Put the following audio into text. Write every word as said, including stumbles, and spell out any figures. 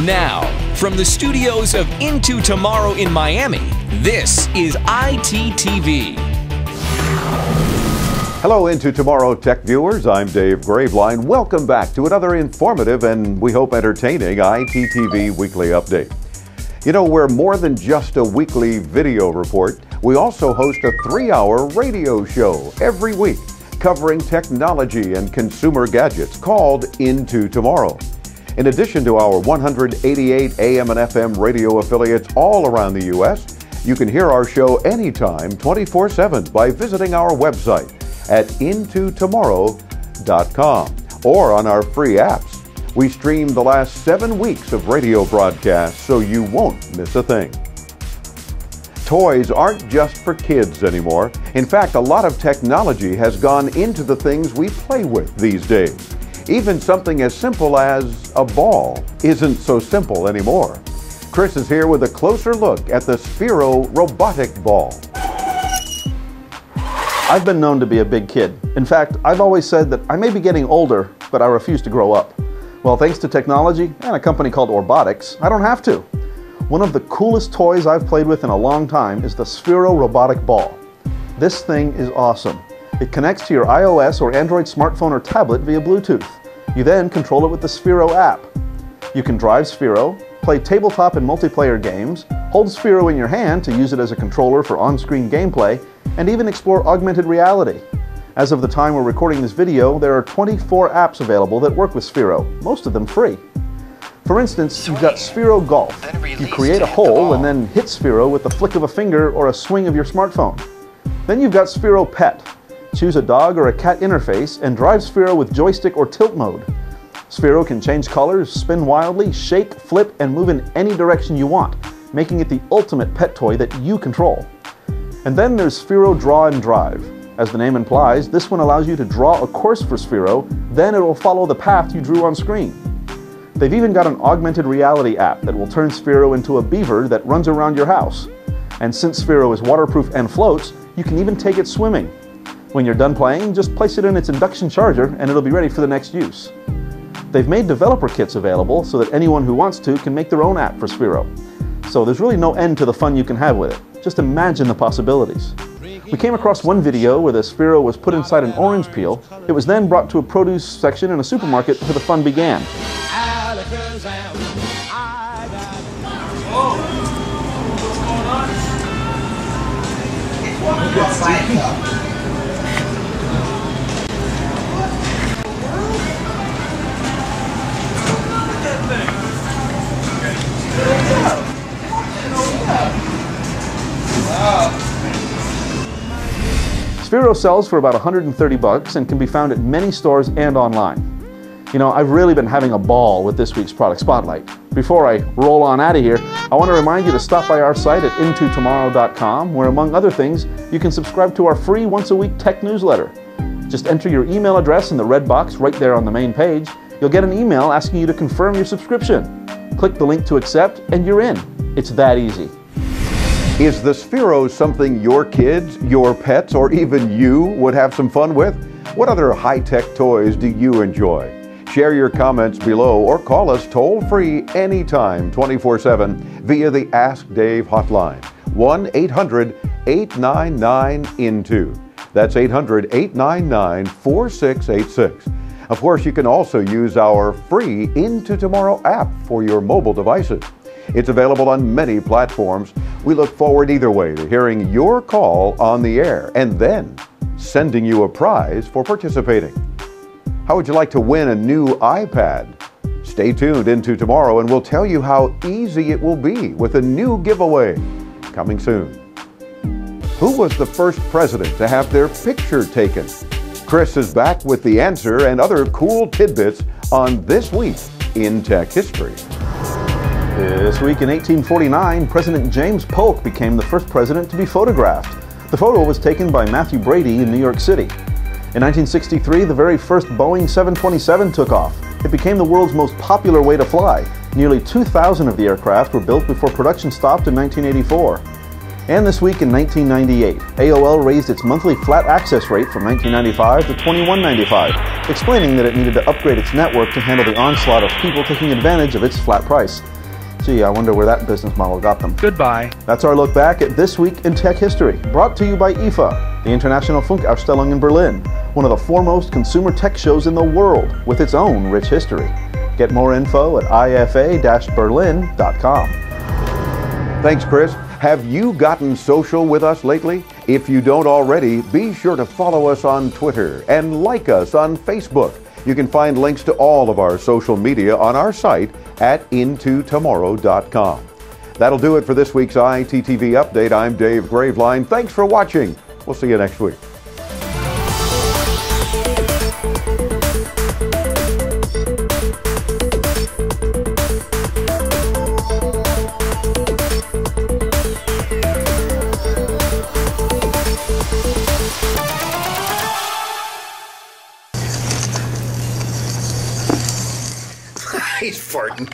Now, from the studios of Into Tomorrow in Miami, this is I T T V. Hello, Into Tomorrow tech viewers. I'm Dave Graveline. Welcome back to another informative and, we hope, entertaining I T T V Weekly Update. You know, we're more than just a weekly video report. We also host a three-hour radio show every week covering technology and consumer gadgets called Into Tomorrow. In addition to our one hundred eighty-eight A M and F M radio affiliates all around the U S, you can hear our show anytime, twenty-four seven, by visiting our website at into tomorrow dot com or on our free apps. We stream the last seven weeks of radio broadcasts, so you won't miss a thing. Toys aren't just for kids anymore. In fact, a lot of technology has gone into the things we play with these days. Even something as simple as a ball isn't so simple anymore. Chris is here with a closer look at the Sphero robotic ball. I've been known to be a big kid. In fact, I've always said that I may be getting older, but I refuse to grow up. Well, thanks to technology and a company called Orbotix, I don't have to. One of the coolest toys I've played with in a long time is the Sphero robotic ball. This thing is awesome. It connects to your iOS or Android smartphone or tablet via Bluetooth. You then control it with the Sphero app. You can drive Sphero, play tabletop and multiplayer games, hold Sphero in your hand to use it as a controller for on-screen gameplay, and even explore augmented reality. As of the time we're recording this video, there are twenty-four apps available that work with Sphero, most of them free. For instance, you've got Sphero Golf. You create a hole and then hit Sphero with the flick of a finger or a swing of your smartphone. Then you've got Sphero Pet. Choose a dog or a cat interface and drive Sphero with joystick or tilt mode. Sphero can change colors, spin wildly, shake, flip, and move in any direction you want, making it the ultimate pet toy that you control. And then there's Sphero Draw and Drive. As the name implies, this one allows you to draw a course for Sphero, then it will follow the path you drew on screen. They've even got an augmented reality app that will turn Sphero into a beaver that runs around your house. And since Sphero is waterproof and floats, you can even take it swimming. When you're done playing, just place it in its induction charger and it'll be ready for the next use. They've made developer kits available so that anyone who wants to can make their own app for Sphero. So there's really no end to the fun you can have with it. Just imagine the possibilities. We came across one video where the Sphero was put inside an orange peel. It was then brought to a produce section in a supermarket where the fun began. Oh. Sphero sells for about one hundred thirty bucks and can be found at many stores and online. You know, I've really been having a ball with this week's Product Spotlight. Before I roll on out of here, I want to remind you to stop by our site at into tomorrow dot com, where among other things, you can subscribe to our free once-a-week tech newsletter. Just enter your email address in the red box right there on the main page. You'll get an email asking you to confirm your subscription. Click the link to accept, and you're in. It's that easy. Is the Sphero something your kids, your pets, or even you would have some fun with? What other high-tech toys do you enjoy? Share your comments below or call us toll-free anytime, twenty-four seven, via the Ask Dave hotline, one eight hundred eight nine nine INTO. That's eight hundred eight nine nine four six eight six. Of course, you can also use our free Into Tomorrow app for your mobile devices. It's available on many platforms. We look forward either way to hearing your call on the air and then sending you a prize for participating. How would you like to win a new iPad? Stay tuned Into Tomorrow and we'll tell you how easy it will be with a new giveaway coming soon. Who was the first president to have their picture taken? Chris is back with the answer and other cool tidbits on This Week in Tech History. This week in eighteen forty-nine, President James Polk became the first president to be photographed. The photo was taken by Matthew Brady in New York City. In nineteen sixty-three, the very first Boeing seven twenty-seven took off. It became the world's most popular way to fly. Nearly two thousand of the aircraft were built before production stopped in nineteen eighty-four. And this week in nineteen ninety-eight, A O L raised its monthly flat access rate from nineteen ninety-five dollars to twenty-one ninety-five dollars, explaining that it needed to upgrade its network to handle the onslaught of people taking advantage of its flat price. Gee, I wonder where that business model got them. Goodbye. That's our look back at This Week in Tech History, brought to you by I F A, the International Funkausstellung in Berlin, one of the foremost consumer tech shows in the world, with its own rich history. Get more info at I F A dash berlin dot com. Thanks, Chris. Have you gotten social with us lately? If you don't already, be sure to follow us on Twitter and like us on Facebook. You can find links to all of our social media on our site at into tomorrow dot com. That'll do it for this week's I T T V Update. I'm Dave Graveline. Thanks for watching. We'll see you next week. He's farting.